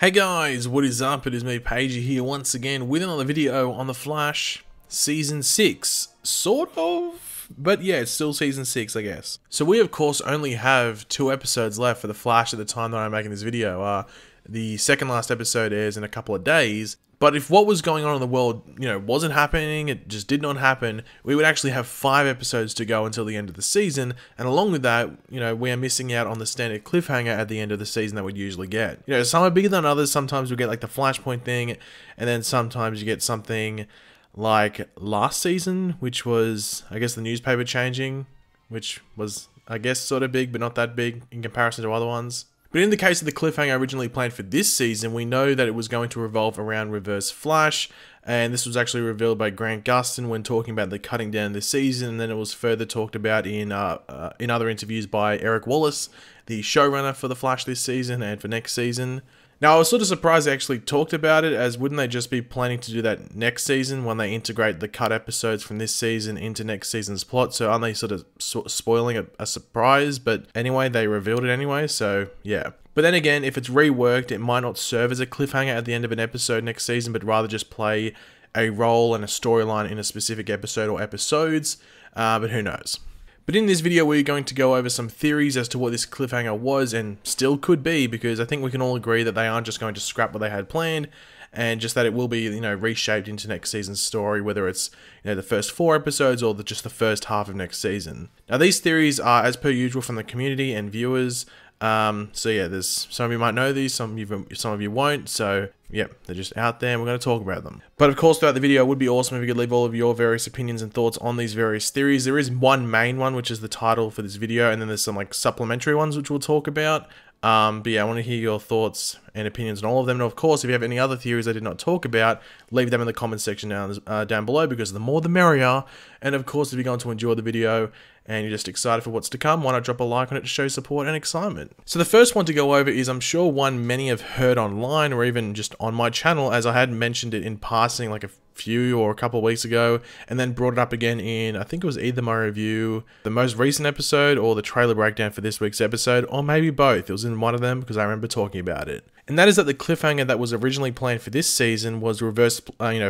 Hey guys, what is up? It is me, Pagey, here once again with another video on The Flash Season 6. Sort of? But yeah, it's still Season 6, I guess. So we, of course, only have 2 episodes left for The Flash at the time that I'm making this video. The second last episode airs in a couple of days. But if what was going on in the world, you know, wasn't happening, it just did not happen, we would actually have 5 episodes to go until the end of the season, and along with that, you know, we are missing out on the standard cliffhanger at the end of the season that we'd usually get. You know, some are bigger than others. Sometimes we get like the Flashpoint thing, and then sometimes you get something like last season, which was, I guess, the newspaper changing, which was, I guess, sort of big, but not that big in comparison to other ones. But in the case of the cliffhanger originally planned for this season, we know that it was going to revolve around Reverse Flash, and this was actually revealed by Grant Gustin when talking about the cutting down this season, and then it was further talked about in other interviews by Eric Wallace, the showrunner for The Flash this season and for next season. Now, I was sort of surprised they actually talked about it, as wouldn't they just be planning to do that next season when they integrate the cut episodes from this season into next season's plot? So aren't they sort of spoiling a surprise? But anyway, they revealed it anyway, so yeah. But then again, if it's reworked, it might not serve as a cliffhanger at the end of an episode next season, but rather just play a role and a storyline in a specific episode or episodes, but who knows. But in this video, we're going to go over some theories as to what this cliffhanger was and still could be, because I think we can all agree that they aren't just going to scrap what they had planned, and just that it will be, you know, reshaped into next season's story, whether it's, you know, the first 4 episodes or just the first half of next season. Now, these theories are, as per usual, from the community and viewers. So yeah, there's some of you might know these, some of you won't, so yeah, they're just out there and we're going to talk about them. But of course, throughout the video, it would be awesome if you could leave all of your various opinions and thoughts on these various theories. There is one main one, which is the title for this video, and then there's some like supplementary ones which we'll talk about. But yeah, I want to hear your thoughts and opinions on all of them. And of course, if you have any other theories I did not talk about, leave them in the comments section down below, because the more the merrier. And of course, if you're going to enjoy the video and you're just excited for what's to come, why not drop a like on it to show support and excitement? So the first one to go over is, I'm sure, one many have heard online or even just on my channel, as I had mentioned it in passing like a few or a couple of weeks ago, and then brought it up again in, I think it was either my review, the most recent episode, or the trailer breakdown for this week's episode, or maybe both. It was in one of them because I remember talking about it. And that is that the cliffhanger that was originally planned for this season was Reverse,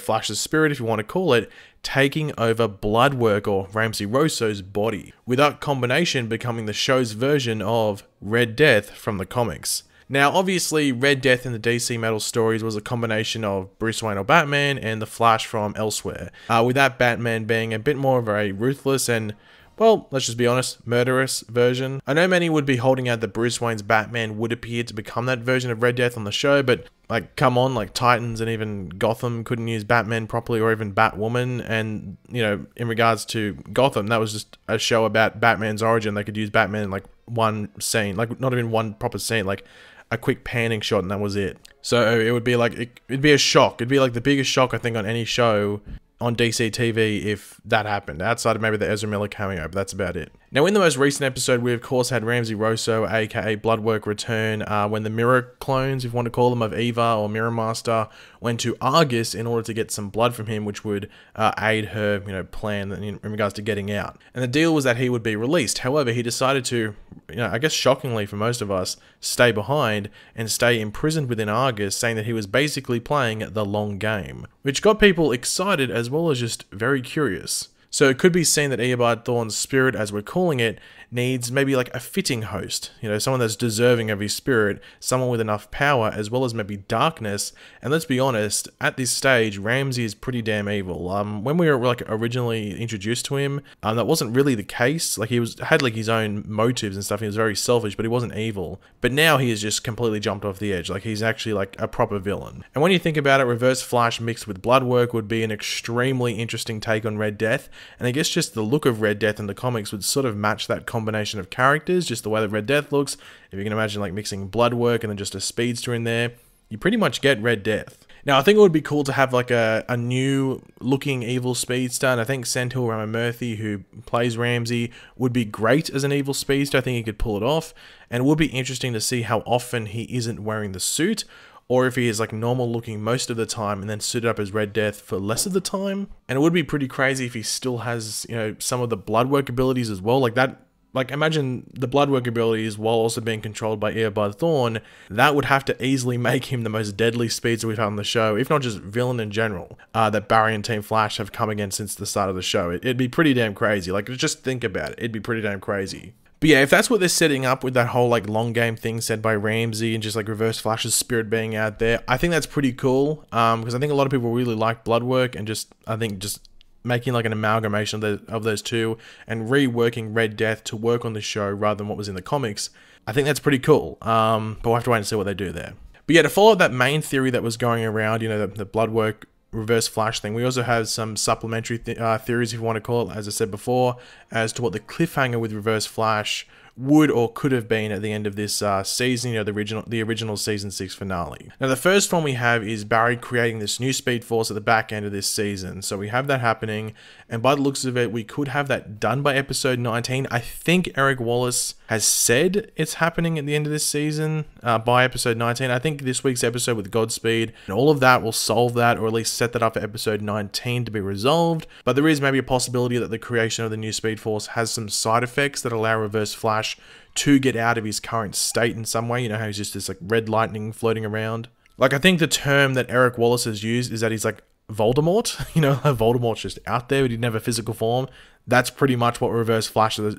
Flash's spirit, if you want to call it, taking over Bloodwork, or Ramsey Rosso's body, with that combination becoming the show's version of Red Death from the comics. Now, obviously, Red Death in the DC Metal stories was a combination of Bruce Wayne or Batman and the Flash from elsewhere, with that Batman being a bit more of a ruthless and, well, let's just be honest, murderous version. I know many would be holding out that Bruce Wayne's Batman would appear to become that version of Red Death on the show, but like, come on, like Titans and even Gotham couldn't use Batman properly, or even Batwoman, and, you know, in regards to Gotham, that was just a show about Batman's origin. They could use Batman in like one scene, like not even one proper scene, like a quick panning shot, and that was it. So it would be like, it'd be a shock. It'd be like the biggest shock, I think, on any show on DCTV if that happened, outside of maybe the Ezra Miller cameo, but that's about it. Now, in the most recent episode, we of course had Ramsey Rosso, aka Bloodwork, return when the mirror clones, if you want to call them, of Eva or Mirror Master, went to Argus in order to get some blood from him, which would aid her, you know, plan in regards to getting out. And the deal was that he would be released. However, he decided to, you know, I guess shockingly for most of us, stay behind and stay imprisoned within Argus, saying that he was basically playing the long game, which got people excited as well as just very curious. So it could be seen that Eobard Thawne's spirit, as we're calling it, needs maybe like a fitting host, you know, someone that's deserving of his spirit, someone with enough power, as well as maybe darkness. And let's be honest, at this stage, Ramsey is pretty damn evil. When we were like originally introduced to him, that wasn't really the case. Like, he had like his own motives and stuff. He was very selfish, but he wasn't evil. But now he has just completely jumped off the edge. Like, he's actually like a proper villain. And when you think about it, Reverse Flash mixed with Bloodwork would be an extremely interesting take on Red Death. And I guess just the look of Red Death in the comics would sort of match that combination of characters, just the way that Red Death looks. If you can imagine like mixing Bloodwork and then just a speedster in there, you pretty much get Red Death. Now, I think it would be cool to have like a new looking evil speedster, and I think Senthil Ramamurthy, who plays Ramsey, would be great as an evil speedster. I think he could pull it off, and it would be interesting to see how often he isn't wearing the suit, or if he is like normal looking most of the time and then suited up as Red Death for less of the time. And it would be pretty crazy if he still has, you know, some of the Bloodwork abilities as well. Like, that Like, imagine the Bloodwork abilities while also being controlled by Eobard Thawne. That would have to easily make him the most deadly speedster we've had on the show, if not just villain in general, that Barry and Team Flash have come against since the start of the show. It'd be pretty damn crazy. Like, just think about it. It'd be pretty damn crazy. But yeah, if that's what they're setting up with that whole, like, long game thing said by Ramsey and just, like, Reverse Flash's spirit being out there, I think that's pretty cool, because I think a lot of people really like Bloodwork, and just, I think just making, like, an amalgamation of those two and reworking Red Death to work on the show rather than what was in the comics, I think that's pretty cool, but we'll have to wait and see what they do there. But yeah, to follow that main theory that was going around, you know, the Bloodwork Reverse Flash thing, we also have some supplementary theories, if you want to call it, as I said before, as to what the cliffhanger with Reverse Flash would or could have been at the end of this season, you know, the original season 6 finale. Now, the first one we have is Barry creating this new Speed Force at the back end of this season. So we have that happening, and by the looks of it, we could have that done by episode 19. I think Eric Wallace has said it's happening at the end of this season, by episode 19. I think this week's episode with Godspeed and all of that will solve that, or at least set that up for episode 19 to be resolved. But there is maybe a possibility that the creation of the new Speed Force has some side effects that allow Reverse Flash to get out of his current state in some way. You know how he's just this, like, red lightning floating around. Like, I think the term that Eric Wallace has used is that he's like Voldemort. You know, Voldemort's just out there, but he didn't have a physical form. That's pretty much what Reverse Flash is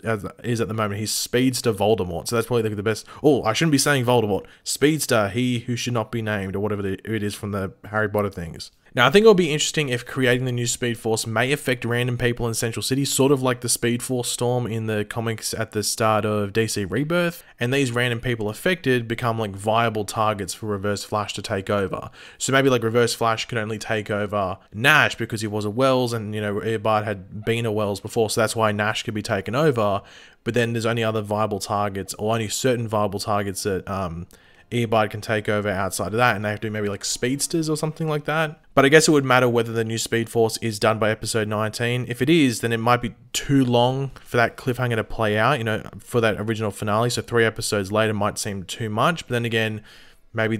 at the moment. He speeds to Voldemort. So that's probably the best. Oh, I shouldn't be saying Voldemort. Speedster, he who should not be named, or whatever it is from the Harry Potter things. Now, I think it'll be interesting if creating the new Speed Force may affect random people in Central City, sort of like the Speed Force storm in the comics at the start of DC Rebirth, and these random people affected become, like, viable targets for Reverse Flash to take over. So maybe, like, Reverse Flash could only take over Nash because he was a Wells, and, you know, Eobard had been a Wells before, so that's why Nash could be taken over, but then there's only other viable targets, or only certain viable targets that, Eobard can take over outside of that, and they have to be maybe like speedsters or something like that. But I guess it would matter whether the new Speed Force is done by episode 19. If it is, then it might be too long for that cliffhanger to play out, you know, for that original finale. So 3 episodes later might seem too much, but then again, maybe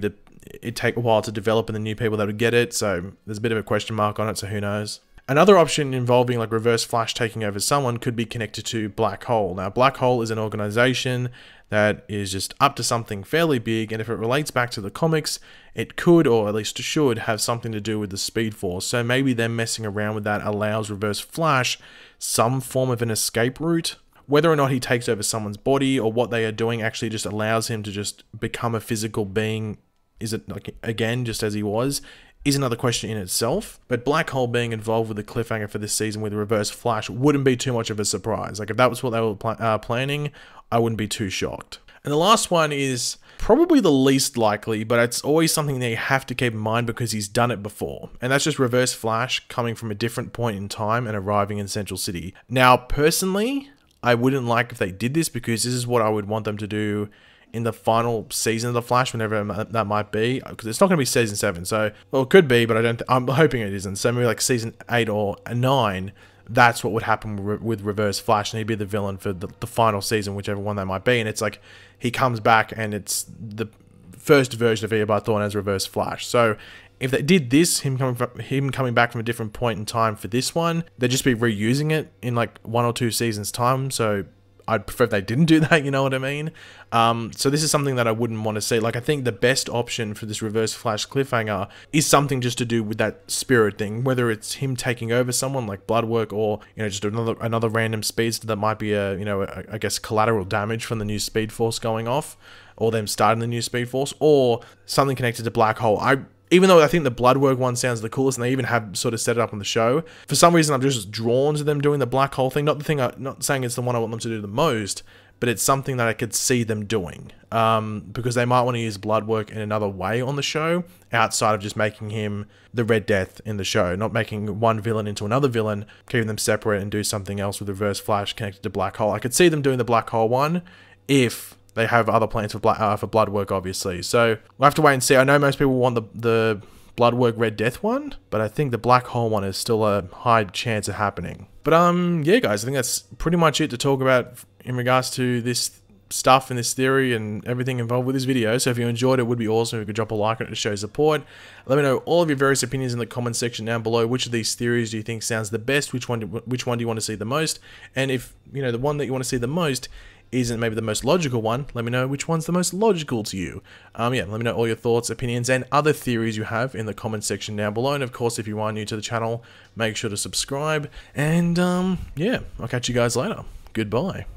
it'd take a while to develop and the new people that would get it. So there's a bit of a question mark on it, so who knows. Another option involving, like, Reverse Flash taking over someone could be connected to Black Hole. Now, Black Hole is an organization that is just up to something fairly big, and if it relates back to the comics, it could, or at least should, have something to do with the Speed Force. So maybe them messing around with that allows Reverse Flash some form of an escape route. Whether or not he takes over someone's body or what they are doing actually just allows him to just become a physical being, is it, like, again, just as he was, is another question in itself. But Black Hole being involved with the cliffhanger for this season with Reverse Flash wouldn't be too much of a surprise. Like, if that was what they were planning, I wouldn't be too shocked. And the last one is probably the least likely, but it's always something that you have to keep in mind because he's done it before. And that's just Reverse Flash coming from a different point in time and arriving in Central City. Now, personally, I wouldn't like if they did this, because this is what I would want them to do in the final season of The Flash, whenever that might be, because it's not going to be season 7, so, well, it could be, but I'm hoping it isn't, so maybe like season 8 or 9, that's what would happen with Reverse Flash, and he'd be the villain for the final season, whichever one that might be, and it's like, he comes back, and it's the first version of Eobard Thawne as Reverse Flash, so if they did this, him coming back from a different point in time for this one, they'd just be reusing it in like 1 or 2 seasons time, so I'd prefer if they didn't do that, you know what I mean? So this is something that I wouldn't want to see. Like, I think the best option for this Reverse Flash cliffhanger is something just to do with that spirit thing, whether it's him taking over someone like Bloodwork, or, you know, just another random speedster that might be a, you know, I guess collateral damage from the new Speed Force going off, or them starting the new Speed Force, or something connected to Black Hole. Even though I think the Bloodwork one sounds the coolest, and they even have sort of set it up on the show, for some reason I'm just drawn to them doing the Black Hole thing. Not saying it's the one I want them to do the most, but it's something that I could see them doing, because they might want to use Bloodwork in another way on the show, outside of just making him the Red Death in the show, not making one villain into another villain, keeping them separate and do something else with Reverse Flash connected to Black Hole. I could see them doing the Black Hole one if they have other plans for Bloodwork, obviously. So we'll have to wait and see. I know most people want the Bloodwork Red Death one, but I think the Black Hole one is still a high chance of happening. But yeah, guys, I think that's pretty much it to talk about in regards to this stuff and this theory and everything involved with this video. So if you enjoyed it, would be awesome if you could drop a like on it to show support. Let me know all of your various opinions in the comment section down below. Which of these theories do you think sounds the best? Which one do you want to see the most? And if you know the one that you want to see the most isn't maybe the most logical one, let me know which one's the most logical to you. Yeah, let me know all your thoughts, opinions, and other theories you have in the comment section down below. And of course, if you are new to the channel, make sure to subscribe. And yeah, I'll catch you guys later. Goodbye.